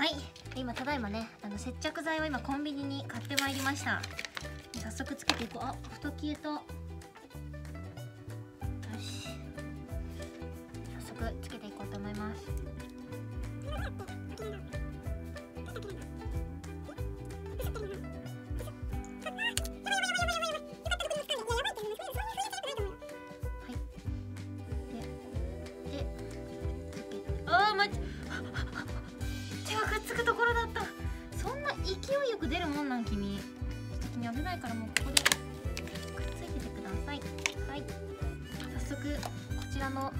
はい、今ただいまね、接着剤を今コンビニに買ってまいりました。早速つけていこう。あ、太消えと、よし、早速つけていこうと思います。危ないからもうここでくっついててください。はい、早速こちらの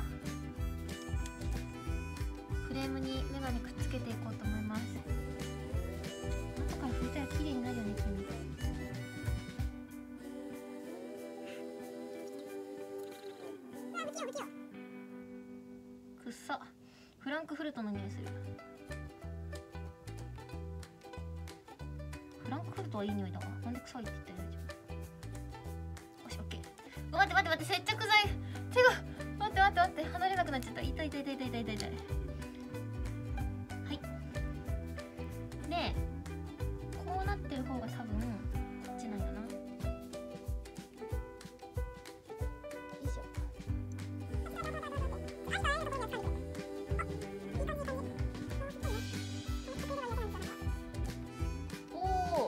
フレームにメガネくっつけていこうと思います。後から拭いたら綺麗になるよね。君くっさ、フランクフルトの匂いする。フランクフルトはいい匂いだわ。なんで臭いって言ってるんじゃん。よし、オッケー。待って待って待って、接着剤、手が待って待って待って、離れなくなっちゃった。痛い痛い痛い痛い痛い痛い痛い。はい、でこうなってる方が多分こっちなんだな。よいしょ。おお、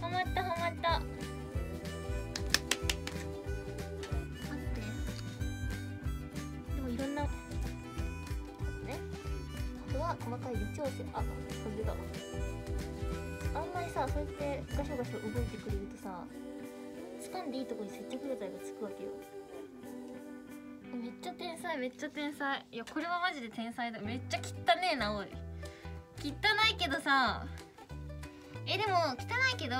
はまったはまった。待って、でもいろんなね、あとは細かい微調整。あ、外れた。あんまりさ、そうやってガシャガシャ動いてくれるとさ、掴んでいいとこに接着剤がつくわけよ。めっちゃ天才、めっちゃ天才。いや、これはマジで天才だ。めっちゃ汚ねえな、おい。汚いけどさ、でも汚いけど、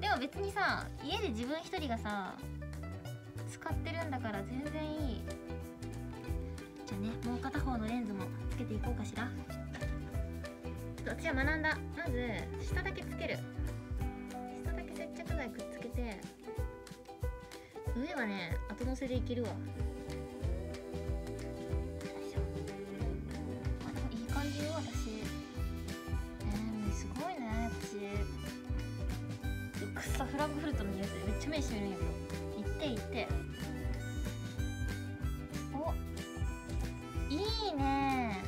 でも別にさ、家で自分一人がさ使ってるんだから全然いいじゃあね。もう片方のレンズもつけていこうかしら。ちょっと私は学んだ。まず下だけつける。下だけ接着剤くっつけて、上はね後乗せでいけるわ。よいしょ。あ、でもいい感じよ、私。すごいね、私。くっさ、フランクフルトの匂いする。めっちゃ目閉めるんやけど。いっていって。お、いいね。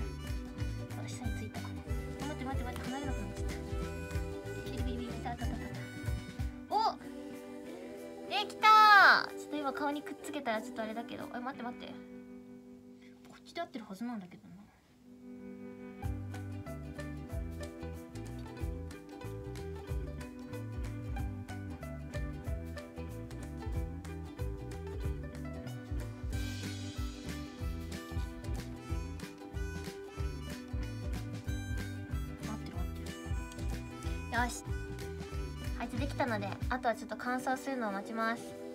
あ、下についた。待って待って待って、離れなくなっちゃった。ビリビリビリ、たたたたた。お、できたー。ちょっと今顔にくっつけたらちょっとあれだけど、あ、待って待って。こっちで合ってるはずなんだけどな。よし、あいつできたので、あとはちょっと乾燥するのを待ちます。